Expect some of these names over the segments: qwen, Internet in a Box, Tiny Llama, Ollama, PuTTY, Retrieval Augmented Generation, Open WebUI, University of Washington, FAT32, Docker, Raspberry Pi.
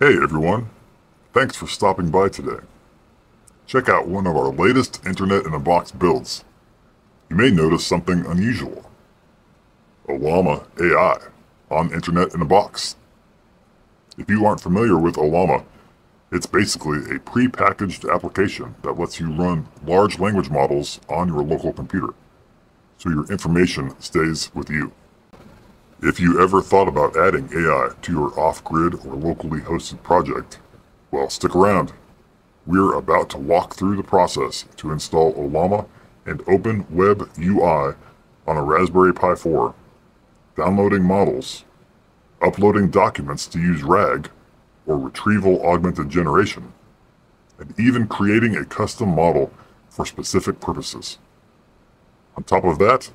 Hey everyone, thanks for stopping by today. Check out one of our latest Internet in a Box builds. You may notice something unusual. Ollama AI on Internet in a Box. If you aren't familiar with Ollama, it's basically a prepackaged application that lets you run large language models on your local computer, so your information stays with you. If you ever thought about adding AI to your off-grid or locally hosted project, well, stick around. We're about to walk through the process to install Ollama and Open WebUI on a Raspberry Pi 4, downloading models, uploading documents to use RAG, or Retrieval Augmented Generation, and even creating a custom model for specific purposes. On top of that,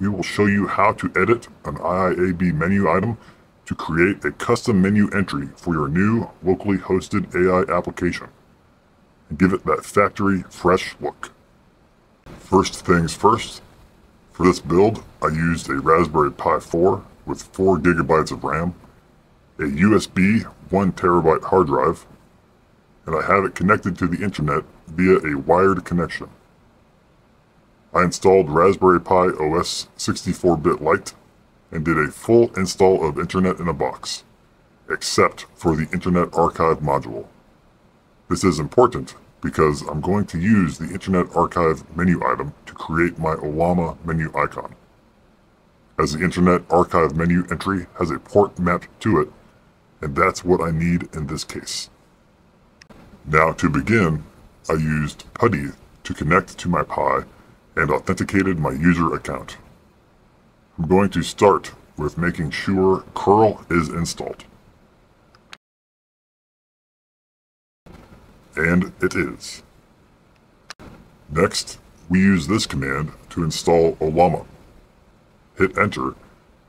we will show you how to edit an IIAB menu item to create a custom menu entry for your new locally hosted AI application and give it that factory fresh look. First things first, for this build, I used a Raspberry Pi 4 with 4 GB of RAM, a USB 1 TB hard drive, and I have it connected to the internet via a wired connection. I installed Raspberry Pi OS 64-bit Lite and did a full install of Internet in a Box, except for the Internet Archive module. This is important because I'm going to use the Internet Archive menu item to create my Ollama menu icon. As the Internet Archive menu entry has a port mapped to it, and that's what I need in this case. Now to begin, I used PuTTY to connect to my Pi and authenticated my user account. I'm going to start with making sure curl is installed. And it is. Next, we use this command to install Ollama. Hit enter,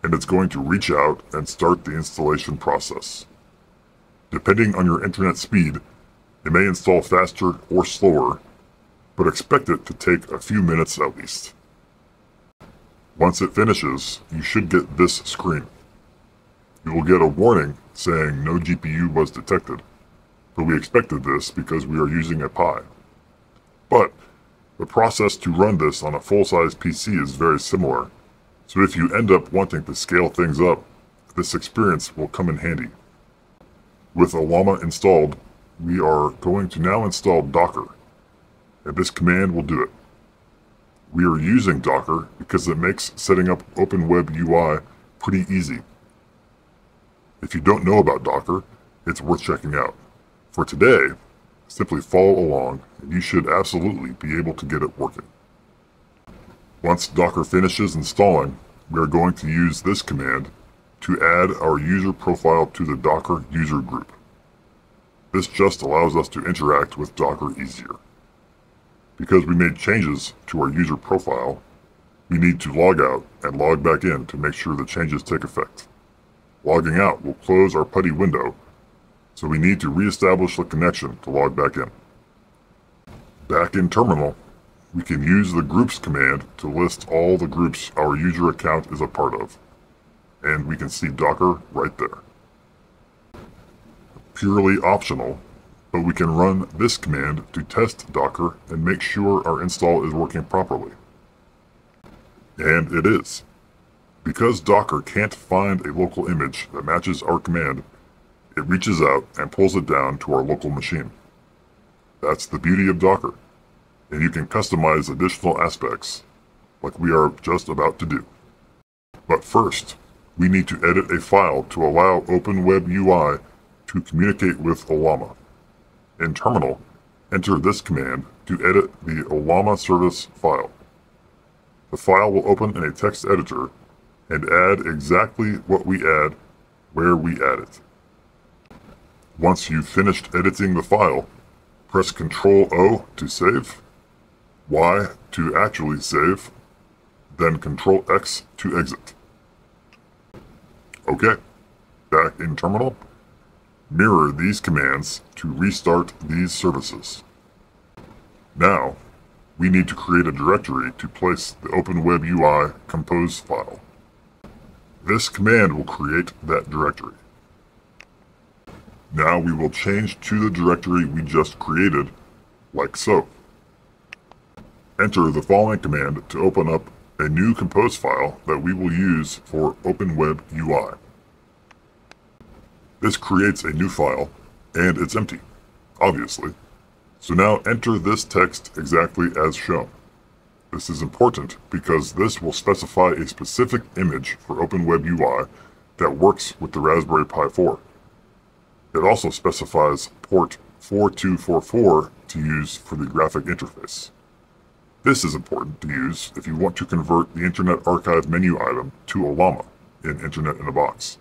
and it's going to reach out and start the installation process. Depending on your internet speed, it may install faster or slower, but expect it to take a few minutes at least. Once it finishes, you should get this screen. You will get a warning saying no GPU was detected, but we expected this because we are using a Pi. But the process to run this on a full-size PC is very similar, so if you end up wanting to scale things up, this experience will come in handy. With Ollama installed, we are going to now install Docker, and this command will do it. We are using Docker because it makes setting up Open Web UI pretty easy. If you don't know about Docker, it's worth checking out. For today, simply follow along and you should absolutely be able to get it working. Once Docker finishes installing, we are going to use this command to add our user profile to the Docker user group. This just allows us to interact with Docker easier. Because we made changes to our user profile, we need to log out and log back in to make sure the changes take effect. Logging out will close our PuTTY window, so we need to reestablish the connection to log back in. Back in terminal, we can use the groups command to list all the groups our user account is a part of, and we can see Docker right there. Purely optional, but we can run this command to test Docker and make sure our install is working properly. And it is. Because Docker can't find a local image that matches our command, it reaches out and pulls it down to our local machine. That's the beauty of Docker, and you can customize additional aspects, like we are just about to do. But first, we need to edit a file to allow Open Web UI to communicate with Ollama. In terminal, enter this command to edit the Ollama service file. The file will open in a text editor and add exactly what we add where we add it. Once you've finished editing the file, press Ctrl-O to save, Y to actually save, then Ctrl-X to exit. Okay, back in terminal. Mirror these commands to restart these services. Now, we need to create a directory to place the Open Web UI compose file. This command will create that directory. Now we will change to the directory we just created, like so. Enter the following command to open up a new compose file that we will use for Open Web UI. This creates a new file, and it's empty, obviously. So now enter this text exactly as shown. This is important because this will specify a specific image for Open Web UI that works with the Raspberry Pi 4. It also specifies port 4244 to use for the graphic interface. This is important to use if you want to convert the Internet Archive menu item to Ollama in Internet in a Box.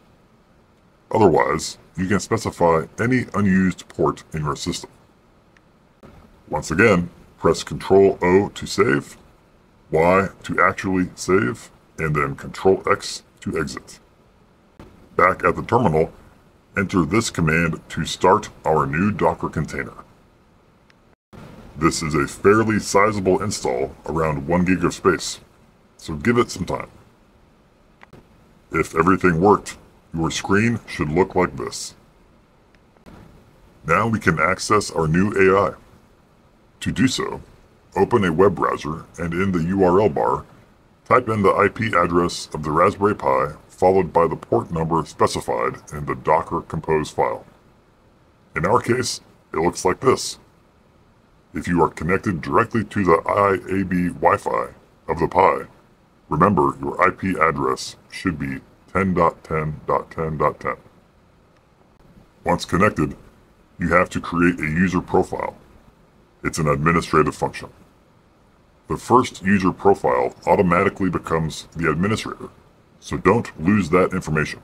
Otherwise, you can specify any unused port in your system. Once again, press Ctrl-O to save, Y to actually save, and then Ctrl-X to exit. Back at the terminal, enter this command to start our new Docker container. This is a fairly sizable install, around 1 gig of space, so give it some time. If everything worked, your screen should look like this. Now we can access our new AI. To do so, open a web browser and in the URL bar, type in the IP address of the Raspberry Pi followed by the port number specified in the Docker compose file. In our case, it looks like this. If you are connected directly to the IAB Wi-Fi of the Pi, remember your IP address should be 10.10.10.10. Once connected, you have to create a user profile. It's an administrative function. The first user profile automatically becomes the administrator, so don't lose that information.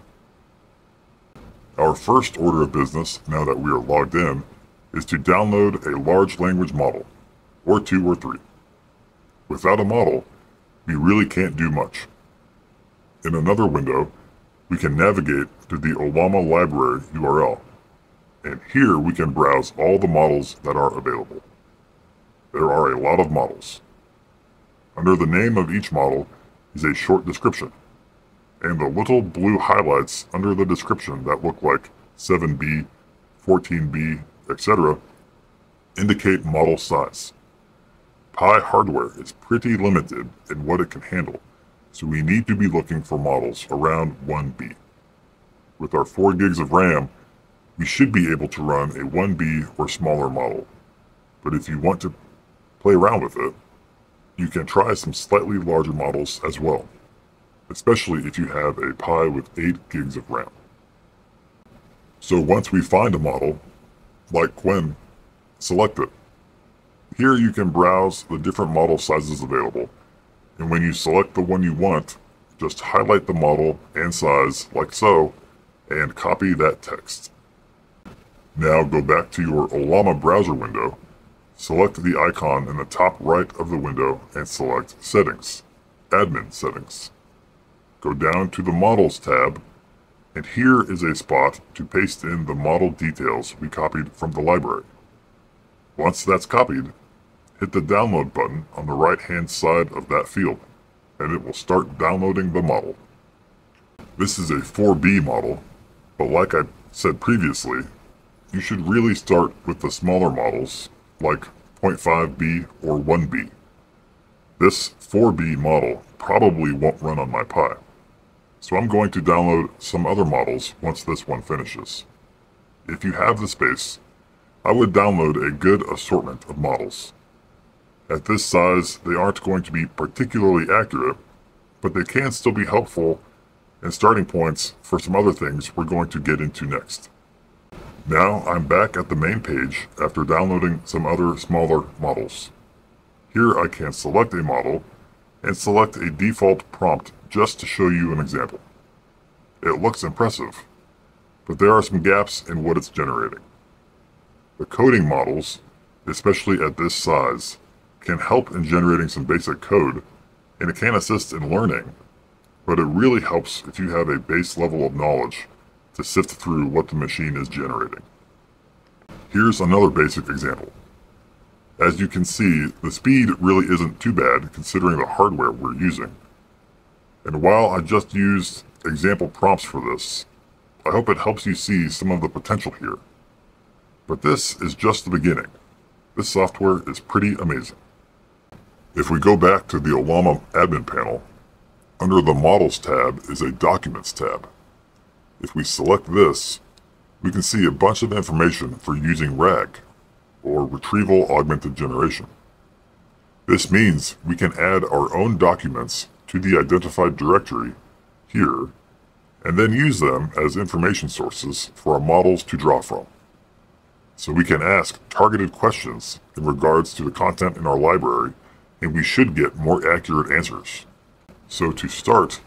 Our first order of business, now that we are logged in, is to download a large language model, or two or three. Without a model, we really can't do much. In another window, we can navigate to the Ollama library URL, and here we can browse all the models that are available. There are a lot of models. Under the name of each model is a short description, and the little blue highlights under the description that look like 7B, 14B, etc., indicate model size. Pi hardware is pretty limited in what it can handle, so we need to be looking for models around 1B. With our 4 gigs of RAM, we should be able to run a 1B or smaller model, but if you want to play around with it, you can try some slightly larger models as well, especially if you have a Pi with 8 gigs of RAM. So once we find a model, like Quinn, select it. Here you can browse the different model sizes available, and when you select the one you want, just highlight the model and size like so, and copy that text. Now go back to your Ollama browser window, select the icon in the top right of the window and select Settings, Admin Settings. Go down to the Models tab, and here is a spot to paste in the model details we copied from the library. Once that's copied, hit the download button on the right hand side of that field, and it will start downloading the model. This is a 4B model, but like I said previously, you should really start with the smaller models, like 0.5B or 1B. This 4B model probably won't run on my Pi, so I'm going to download some other models once this one finishes. If you have the space, I would download a good assortment of models. At this size, they aren't going to be particularly accurate, but they can still be helpful and starting points for some other things we're going to get into next. Now I'm back at the main page after downloading some other smaller models. Here I can select a model and select a default prompt just to show you an example. It looks impressive, but there are some gaps in what it's generating. The coding models, especially at this size, can help in generating some basic code, and it can assist in learning, but it really helps if you have a base level of knowledge to sift through what the machine is generating. Here's another basic example. As you can see, the speed really isn't too bad considering the hardware we're using. And while I just used example prompts for this, I hope it helps you see some of the potential here But this is just the beginning. This software is pretty amazing. If we go back to the Ollama admin panel, under the Models tab is a Documents tab. If we select this, we can see a bunch of information for using RAG, or Retrieval Augmented Generation. This means we can add our own documents to the identified directory here, and then use them as information sources for our models to draw from. So we can ask targeted questions in regards to the content in our library, and we should get more accurate answers. So to start,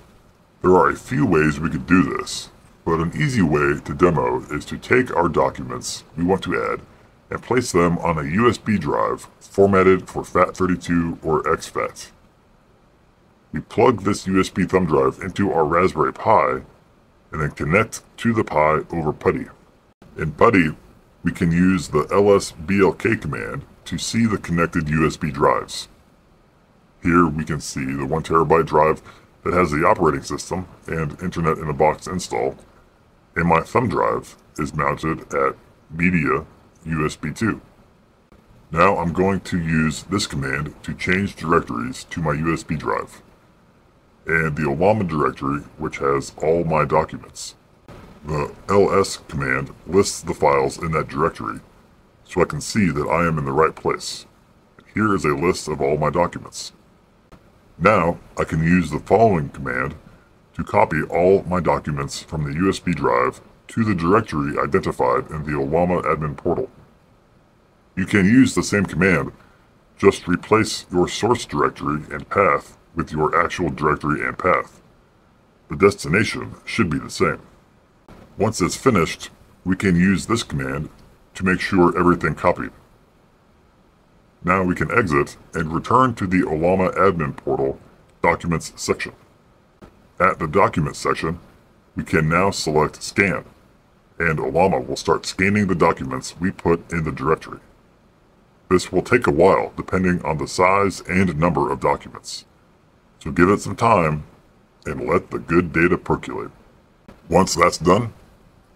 there are a few ways we could do this, but an easy way to demo is to take our documents we want to add and place them on a USB drive formatted for FAT32 or XFAT. We plug this USB thumb drive into our Raspberry Pi and then connect to the Pi over PuTTY. In PuTTY, we can use the ls blk command to see the connected USB drives. Here we can see the 1TB drive that has the operating system and Internet in a Box installed, and my thumb drive is mounted at media USB 2. Now I'm going to use this command to change directories to my USB drive, and the Ollama directory, which has all my documents. The ls command lists the files in that directory, so I can see that I am in the right place. Here is a list of all my documents. Now I can use the following command to copy all my documents from the USB drive to the directory identified in the Ollama admin portal. You can use the same command, just replace your source directory and path with your actual directory and path. The destination should be the same. Once it's finished, we can use this command to make sure everything copied. Now we can exit and return to the Ollama admin portal documents section. At the documents section, we can now select scan, and Ollama will start scanning the documents we put in the directory. This will take a while depending on the size and number of documents. So give it some time and let the good data percolate. Once that's done,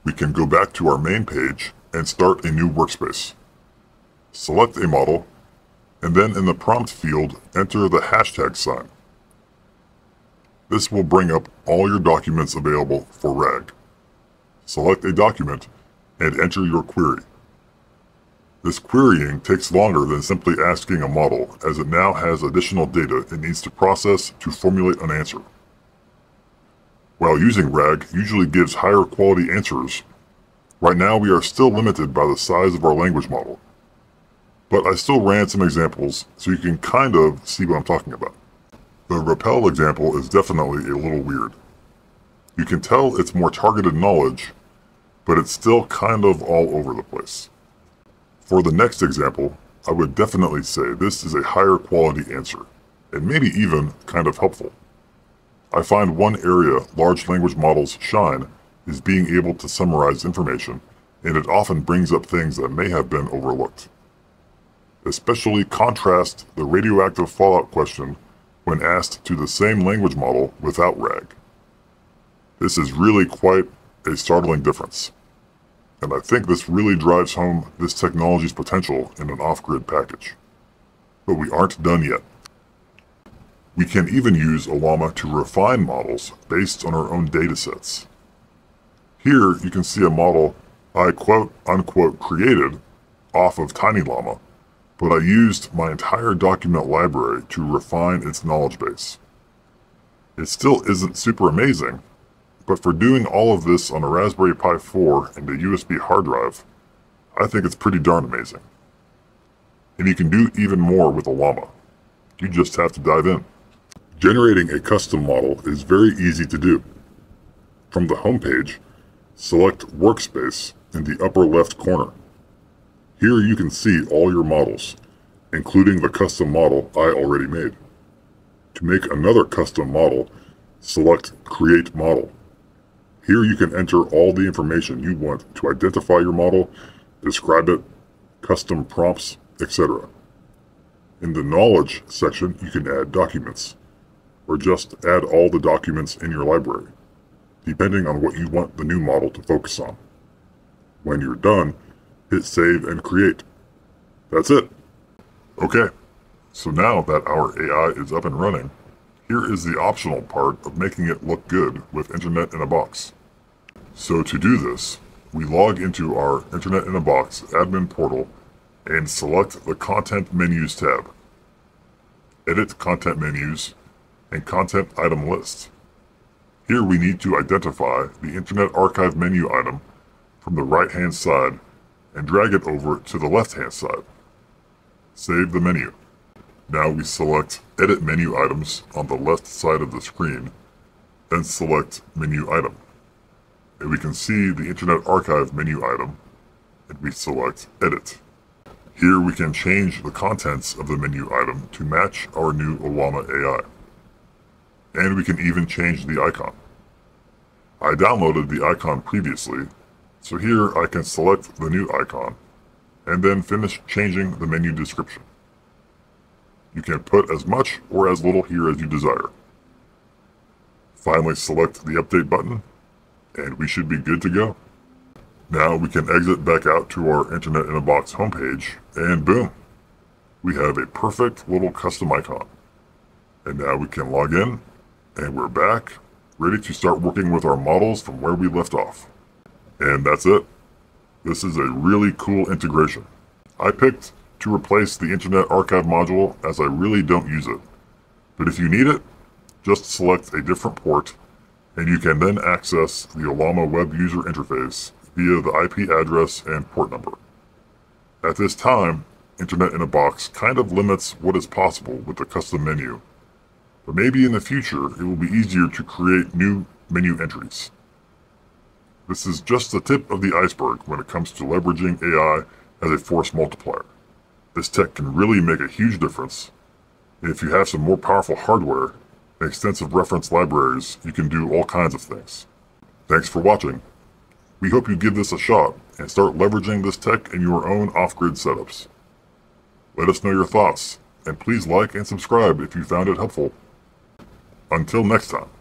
we can go back to our main page and start a new workspace. Select a model, and then in the prompt field, enter the hashtag sign. This will bring up all your documents available for RAG. Select a document and enter your query. This querying takes longer than simply asking a model, as it now has additional data it needs to process to formulate an answer. While using RAG usually gives higher quality answers, right now we are still limited by the size of our language model. But I still ran some examples so you can kind of see what I'm talking about. The rappel example is definitely a little weird. You can tell it's more targeted knowledge, but it's still kind of all over the place. For the next example, I would definitely say this is a higher quality answer, and maybe even kind of helpful. I find one area large language models shine is being able to summarize information, and it often brings up things that may have been overlooked. Especially contrast the radioactive fallout question when asked to the same language model without RAG. This is really quite a startling difference, and I think this really drives home this technology's potential in an off-grid package. But we aren't done yet. We can even use Ollama to refine models based on our own datasets. Here you can see a model I quote unquote created off of Tiny Llama, but I used my entire document library to refine its knowledge base. It still isn't super amazing, but for doing all of this on a Raspberry Pi 4 and a USB hard drive, I think it's pretty darn amazing. And you can do even more with Ollama. You just have to dive in. Generating a custom model is very easy to do. From the home page, select Workspace in the upper left corner. Here you can see all your models, including the custom model I already made. To make another custom model, select Create Model. Here you can enter all the information you want to identify your model, describe it, custom prompts, etc. In the Knowledge section, you can add documents, or just add all the documents in your library, depending on what you want the new model to focus on. When you're done, hit save and create. That's it. Okay, so now that our AI is up and running, here is the optional part of making it look good with Internet in a Box. So to do this, we log into our Internet in a Box admin portal and select the Content Menus tab, Edit Content Menus, and Content Item List. Here we need to identify the Internet Archive menu item from the right-hand side and drag it over to the left-hand side. Save the menu. Now we select Edit Menu Items on the left side of the screen, then select Menu Item. And we can see the Internet Archive menu item, and we select Edit. Here we can change the contents of the menu item to match our new Ollama AI. And we can even change the icon. I downloaded the icon previously, so here I can select the new icon, and then finish changing the menu description. You can put as much or as little here as you desire. Finally select the update button, and we should be good to go. Now we can exit back out to our Internet in a Box homepage, and boom! We have a perfect little custom icon. And now we can log in, and we're back, ready to start working with our models from where we left off. And that's it. This is a really cool integration. I picked to replace the Internet Archive module as I really don't use it. But if you need it, just select a different port, and you can then access the Ollama web user interface via the IP address and port number. At this time, Internet in a Box kind of limits what is possible with the custom menu, but maybe in the future it will be easier to create new menu entries. This is just the tip of the iceberg when it comes to leveraging AI as a force multiplier. This tech can really make a huge difference, and if you have some more powerful hardware and extensive reference libraries, you can do all kinds of things. Thanks for watching. We hope you give this a shot and start leveraging this tech in your own off-grid setups. Let us know your thoughts, and please like and subscribe if you found it helpful. Until next time.